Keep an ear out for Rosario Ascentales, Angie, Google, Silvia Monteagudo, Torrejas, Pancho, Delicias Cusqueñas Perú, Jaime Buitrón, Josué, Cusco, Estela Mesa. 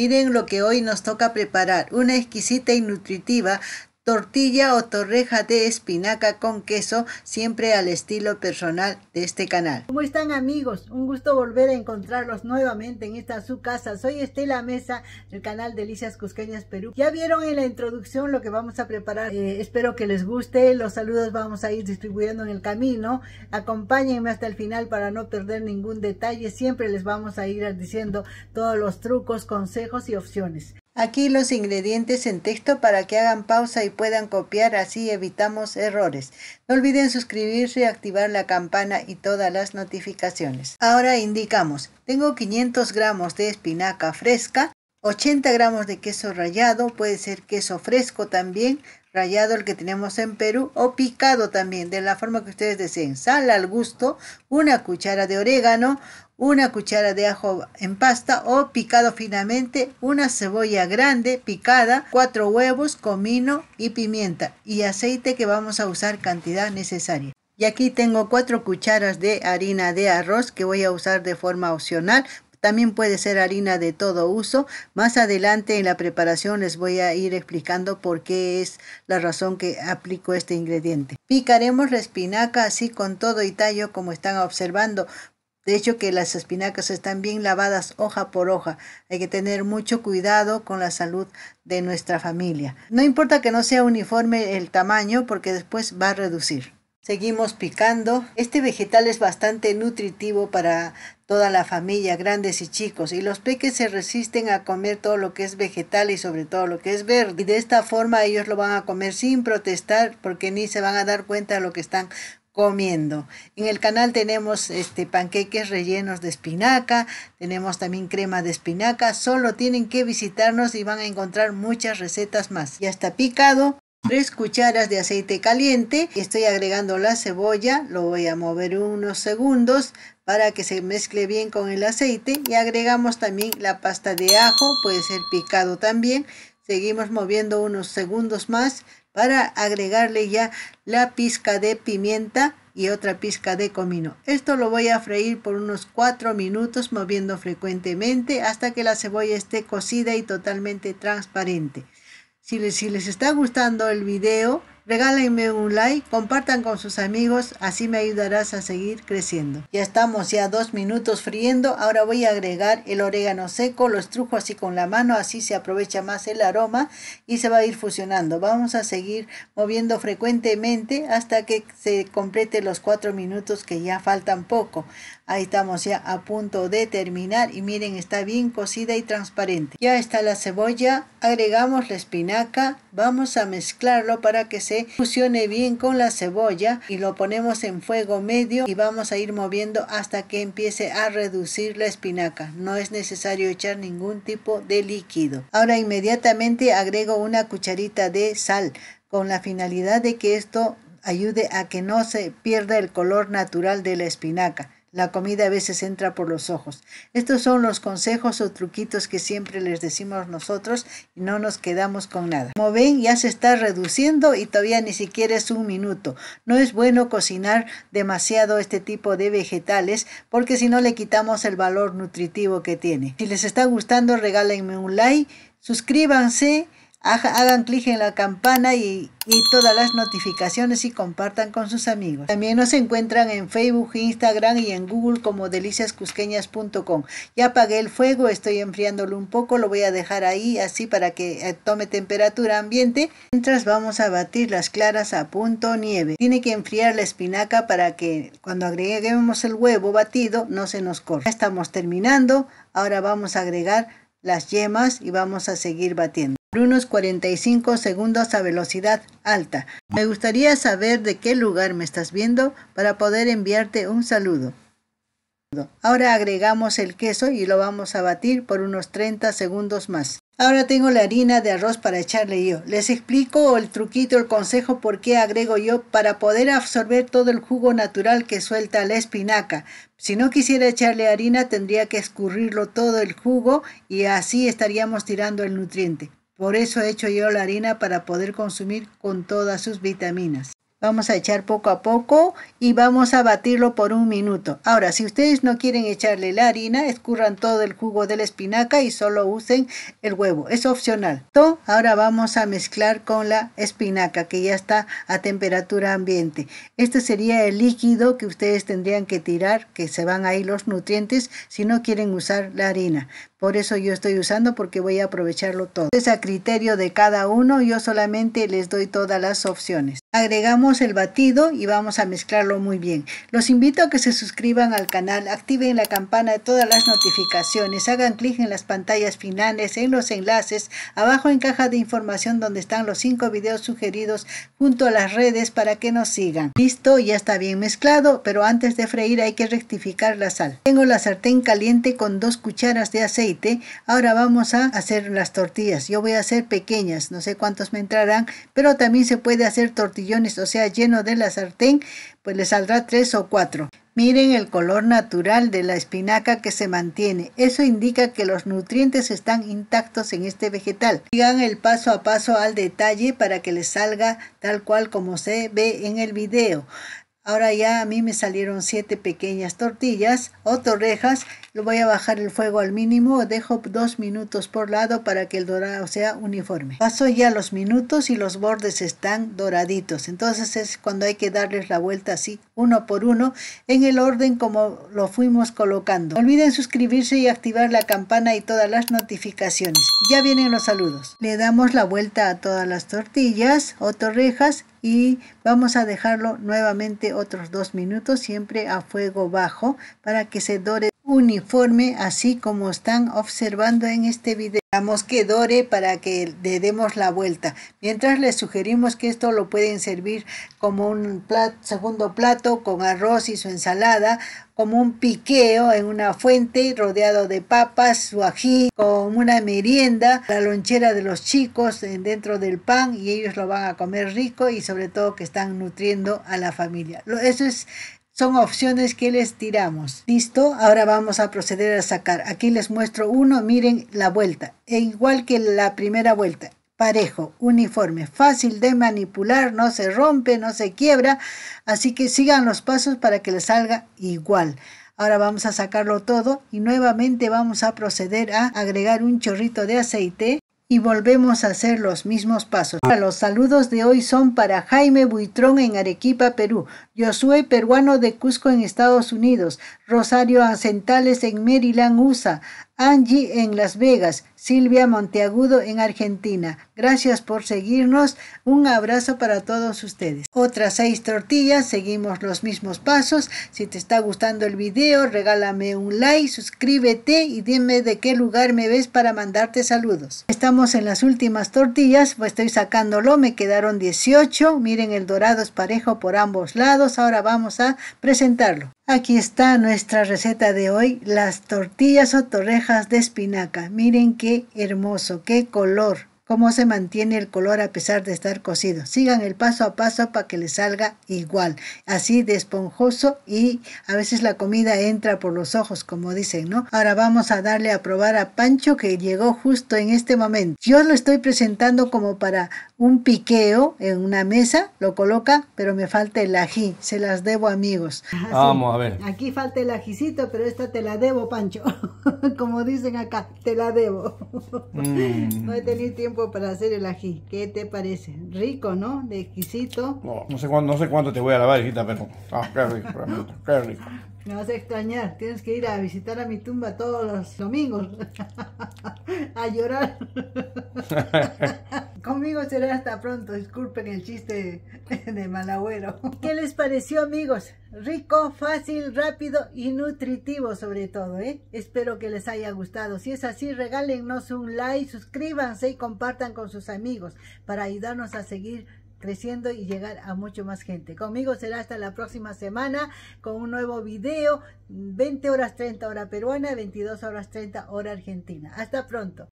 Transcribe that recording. Miren lo que hoy nos toca preparar, una exquisita y nutritiva tortilla o torreja de espinaca con queso, siempre al estilo personal de este canal. ¿Cómo están, amigos? Un gusto volver a encontrarlos nuevamente en esta su casa. Soy Estela Mesa del canal Delicias Cusqueñas Perú. Ya vieron en la introducción lo que vamos a preparar. Espero que les guste. Los saludos vamos a ir distribuyendo en el camino. Acompáñenme hasta el final para no perder ningún detalle. Siempre les vamos a ir diciendo todos los trucos, consejos y opciones. Aquí los ingredientes en texto para que hagan pausa y puedan copiar, así evitamos errores. No olviden suscribirse, activar la campana y todas las notificaciones. Ahora indicamos, tengo 500 gramos de espinaca fresca, 80 gramos de queso rallado, puede ser queso fresco también, rallado el que tenemos en Perú, o picado también, de la forma que ustedes deseen. Sal al gusto, una cuchara de orégano, una cuchara de ajo en pasta o picado finamente, una cebolla grande picada, 4 huevos, comino y pimienta, y aceite que vamos a usar cantidad necesaria. Y aquí tengo 4 cucharas de harina de arroz que voy a usar de forma opcional. También puede ser harina de todo uso. Más adelante en la preparación les voy a ir explicando por qué es la razón que aplico este ingrediente. Picaremos la espinaca así con todo y tallo, como están observando. De hecho, que las espinacas están bien lavadas hoja por hoja. Hay que tener mucho cuidado con la salud de nuestra familia. No importa que no sea uniforme el tamaño, porque después va a reducir. Seguimos picando. Este vegetal es bastante nutritivo para toda la familia, grandes y chicos, y los peques se resisten a comer todo lo que es vegetal y sobre todo lo que es verde, y de esta forma ellos lo van a comer sin protestar porque ni se van a dar cuenta de lo que están comiendo. En el canal tenemos panqueques rellenos de espinaca, tenemos también crema de espinaca. Solo tienen que visitarnos y van a encontrar muchas recetas más. Ya está picado. 3 cucharas de aceite caliente, estoy agregando la cebolla, lo voy a mover unos segundos para que se mezcle bien con el aceite, y agregamos también la pasta de ajo, puede ser picado también. Seguimos moviendo unos segundos más para agregarle ya la pizca de pimienta y otra pizca de comino. Esto lo voy a freír por unos 4 minutos moviendo frecuentemente hasta que la cebolla esté cocida y totalmente transparente. Si les está gustando el video, regálenme un like, compartan con sus amigos, así me ayudarás a seguir creciendo. Ya estamos ya 2 minutos friendo. Ahora voy a agregar el orégano seco, lo estrujo así con la mano, así se aprovecha más el aroma y se va a ir fusionando. Vamos a seguir moviendo frecuentemente hasta que se complete los 4 minutos, que ya faltan poco. Ahí estamos ya a punto de terminar y miren, está bien cocida y transparente. Ya está la cebolla, agregamos la espinaca, vamos a mezclarlo para que se fusione bien con la cebolla, y lo ponemos en fuego medio y vamos a ir moviendo hasta que empiece a reducir la espinaca. No es necesario echar ningún tipo de líquido. Ahora inmediatamente agrego una cucharita de sal con la finalidad de que esto ayude a que no se pierda el color natural de la espinaca. La comida a veces entra por los ojos. Estos son los consejos o truquitos que siempre les decimos nosotros y no nos quedamos con nada. Como ven, ya se está reduciendo y todavía ni siquiera es un minuto. No es bueno cocinar demasiado este tipo de vegetales porque si no le quitamos el valor nutritivo que tiene. Si les está gustando, regálenme un like, suscríbanse, hagan clic en la campana y todas las notificaciones, y compartan con sus amigos. También nos encuentran en Facebook, Instagram y en Google como deliciascusqueñas.com. Ya apagué el fuego, estoy enfriándolo un poco, lo voy a dejar ahí así para que tome temperatura ambiente. Mientras vamos a batir las claras a punto nieve. Tiene que enfriar la espinaca para que cuando agreguemos el huevo batido no se nos corte. Ya estamos terminando, ahora vamos a agregar las yemas y vamos a seguir batiendo por unos 45 segundos a velocidad alta. Me gustaría saber de qué lugar me estás viendo para poder enviarte un saludo. Ahora agregamos el queso y lo vamos a batir por unos 30 segundos más. Ahora tengo la harina de arroz para echarle yo. Les explico el truquito, el consejo por qué agrego yo, para poder absorber todo el jugo natural que suelta la espinaca. Si no quisiera echarle harina, tendría que escurrirlo todo el jugo y así estaríamos tirando el nutriente. Por eso he hecho yo la harina, para poder consumir con todas sus vitaminas. Vamos a echar poco a poco y vamos a batirlo por 1 minuto. Ahora, si ustedes no quieren echarle la harina, escurran todo el jugo de la espinaca y solo usen el huevo. Es opcional. Ahora vamos a mezclar con la espinaca que ya está a temperatura ambiente. Este sería el líquido que ustedes tendrían que tirar, que se van ahí los nutrientes si no quieren usar la harina. Por eso yo estoy usando, porque voy a aprovecharlo todo. Es a criterio de cada uno, yo solamente les doy todas las opciones. Agregamos el batido y vamos a mezclarlo muy bien. Los invito a que se suscriban al canal, activen la campana de todas las notificaciones, hagan clic en las pantallas finales, en los enlaces, abajo en caja de información donde están los 5 videos sugeridos junto a las redes para que nos sigan. Listo, ya está bien mezclado, pero antes de freír hay que rectificar la sal. Tengo la sartén caliente con 2 cucharas de aceite. Ahora vamos a hacer las tortillas. Yo voy a hacer pequeñas, no sé cuántos me entrarán, pero también se puede hacer tortillones, o sea, lleno de la sartén, pues le saldrá 3 o 4. Miren el color natural de la espinaca que se mantiene. Eso indica que los nutrientes están intactos en este vegetal. Sigan el paso a paso al detalle para que les salga tal cual como se ve en el video. Ahora ya a mí me salieron 7 pequeñas tortillas o torrejas. Lo voy a bajar el fuego al mínimo. Dejo 2 minutos por lado para que el dorado sea uniforme. Paso ya los minutos y los bordes están doraditos. Entonces es cuando hay que darles la vuelta así, uno por uno, en el orden como lo fuimos colocando. No olviden suscribirse y activar la campana y todas las notificaciones. Ya vienen los saludos. Le damos la vuelta a todas las tortillas o torrejas y vamos a dejarlo nuevamente otros 2 minutos, siempre a fuego bajo, para que se dore uniforme, así como están observando en este video. Dejamos que dore para que le demos la vuelta. Mientras, les sugerimos que esto lo pueden servir como un segundo plato con arroz y su ensalada, como un piqueo en una fuente rodeado de papas, su ají, como una merienda, la lonchera de los chicos dentro del pan, y ellos lo van a comer rico y sobre todo que están nutriendo a la familia. Eso es... son opciones que les tiramos. Listo, ahora vamos a proceder a sacar. Aquí les muestro uno, miren la vuelta. Igual que la primera vuelta, parejo, uniforme, fácil de manipular, no se rompe, no se quiebra. Así que sigan los pasos para que les salga igual. Ahora vamos a sacarlo todo y nuevamente vamos a proceder a agregar un chorrito de aceite. Y volvemos a hacer los mismos pasos. Ahora, los saludos de hoy son para Jaime Buitrón en Arequipa, Perú. Josué, peruano de Cusco en Estados Unidos. Rosario Ascentales en Maryland, USA. Angie en Las Vegas. Silvia Monteagudo en Argentina. Gracias por seguirnos. Un abrazo para todos ustedes. Otras 6 tortillas. Seguimos los mismos pasos. Si te está gustando el video, regálame un like, suscríbete y dime de qué lugar me ves para mandarte saludos. Estamos en las últimas tortillas. Pues estoy sacándolo. Me quedaron 18. Miren, el dorado es parejo por ambos lados. Ahora vamos a presentarlo. Aquí está nuestra receta de hoy, las tortillas o torrejas de espinaca. Miren qué hermoso, qué color, cómo se mantiene el color a pesar de estar cocido. Sigan el paso a paso para que les salga igual, así de esponjoso, y a veces la comida entra por los ojos, como dicen, ¿no? Ahora vamos a darle a probar a Pancho, que llegó justo en este momento. Yo lo estoy presentando como para un piqueo en una mesa, lo coloca, pero me falta el ají, se las debo, amigos. Ajá, vamos, sí. A ver. Aquí falta el ajicito, pero esta te la debo, Pancho. Como dicen acá, te la debo. No he tenido tiempo para hacer el ají. ¿Qué te parece? Rico, ¿no? De exquisito. No sé cuánto te voy a lavar, hijita, pero qué rico, realmente, qué rico. Me vas a extrañar, tienes que ir a visitar a mi tumba todos los domingos a llorar. Conmigo será hasta pronto, disculpen el chiste de malagüero. ¿Qué les pareció, amigos? Rico, fácil, rápido y nutritivo sobre todo, ¿eh? Espero que les haya gustado. Si es así, regálennos un like, suscríbanse y compartan con sus amigos para ayudarnos a seguir creciendo y llegar a mucho más gente. Conmigo será hasta la próxima semana con un nuevo video, 20 horas 30 hora peruana, 22 horas 30 hora argentina. Hasta pronto.